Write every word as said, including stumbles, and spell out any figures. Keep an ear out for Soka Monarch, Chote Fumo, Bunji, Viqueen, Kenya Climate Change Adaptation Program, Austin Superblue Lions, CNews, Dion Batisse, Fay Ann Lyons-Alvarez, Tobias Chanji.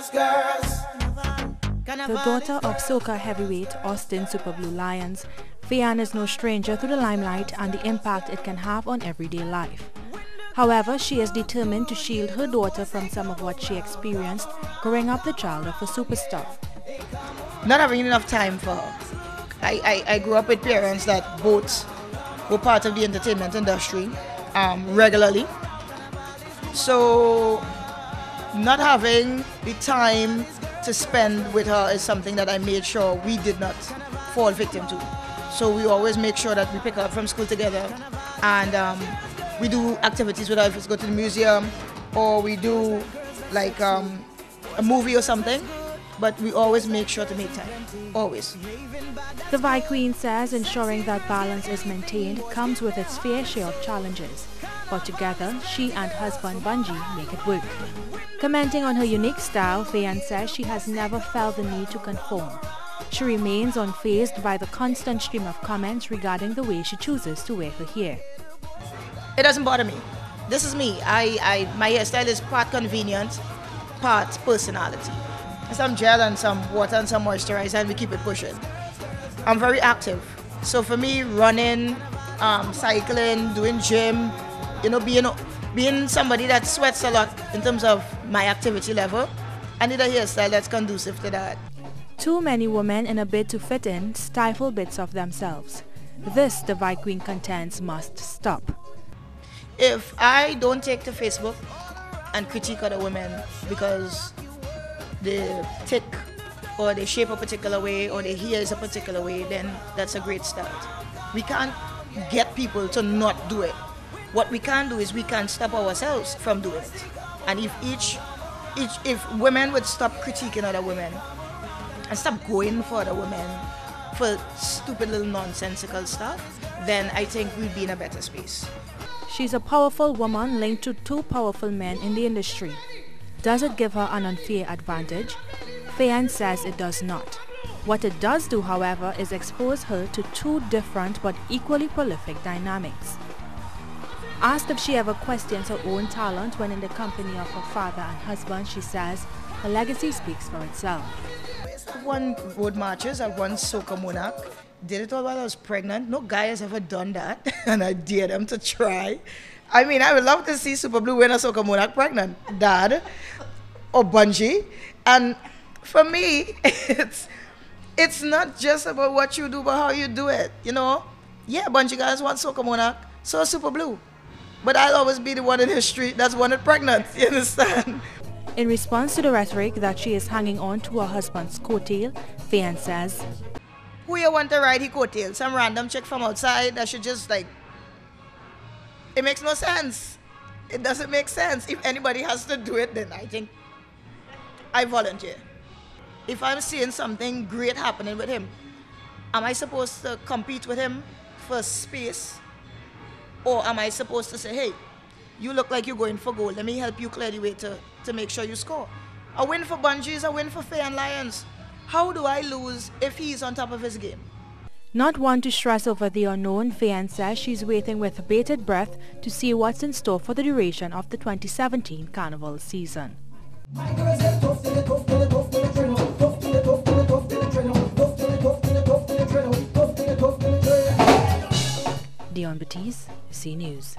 Girls, girls. The daughter of Soka heavyweight Austin Superblue Lions, Fay Ann is no stranger to the limelight and the impact it can have on everyday life. However, she is determined to shield her daughter from some of what she experienced growing up the child of a superstar. Not having enough time for her. I, I, I grew up with parents that both were part of the entertainment industry um, regularly. So not having the time to spend with her is something that I made sure we did not fall victim to. So we always make sure that we pick her up from school together, and um, we do activities with her. If it's go to the museum, or we do like um, a movie or something, but we always make sure to make time, always. The Viqueen says ensuring that balance is maintained comes with its fair share of challenges, but together she and husband Bunji make it work. Commenting on her unique style, Fay Ann says she has never felt the need to conform. She remains unfazed by the constant stream of comments regarding the way she chooses to wear her hair. It doesn't bother me. This is me. I, I, my hairstyle is part convenience, part personality. Some gel and some water and some moisturizer, and we keep it pushing. I'm very active. So for me, running, um, cycling, doing gym, you know, being, being somebody that sweats a lot in terms of my activity level, I need a hairstyle that's conducive to that. Too many women, in a bid to fit in, stifle bits of themselves. This, the Viqueen contends, must stop. If I don't take to Facebook and critique other women because they tick or they shape a particular way or their hair is a particular way, then that's a great start. We can't get people to not do it. What we can do is we can stop ourselves from doing it. And if each, each if women would stop critiquing other women and stop going for other women for stupid little nonsensical stuff, then I think we'd be in a better space. She's a powerful woman linked to two powerful men in the industry. Does it give her an unfair advantage? Fay Ann says it does not. What it does do, however, is expose her to two different but equally prolific dynamics. Asked if she ever questions her own talent when in the company of her father and husband, she says her legacy speaks for itself. One road marches, I won Soka Monarch. Did it all while I was pregnant. No guy has ever done that, and I dare them to try. I mean, I would love to see Superblue win a Soka Monarch pregnant, Dad, or Bunji. And for me, it's it's not just about what you do, but how you do it. You know, yeah, Bunji guys want Soka Monarch, so Superblue, but I'll always be the one in history that's wanted pregnant. You understand? In response to the rhetoric that she is hanging on to her husband's coattail, Fay Ann says, who you want to ride his coattail? Some random chick from outside that should just like, it makes no sense. It doesn't make sense. If anybody has to do it, then I think I volunteer. If I'm seeing something great happening with him, am I supposed to compete with him for space? Or am I supposed to say, hey, you look like you're going for gold. Let me help you clear the way to, to make sure you score. A win for Bunji is a win for Fay Ann Lyons. How do I lose if he's on top of his game? Not one to stress over the unknown, Fay Ann says she's waiting with bated breath to see what's in store for the duration of the twenty seventeen carnival season. Dion Batisse, CNews.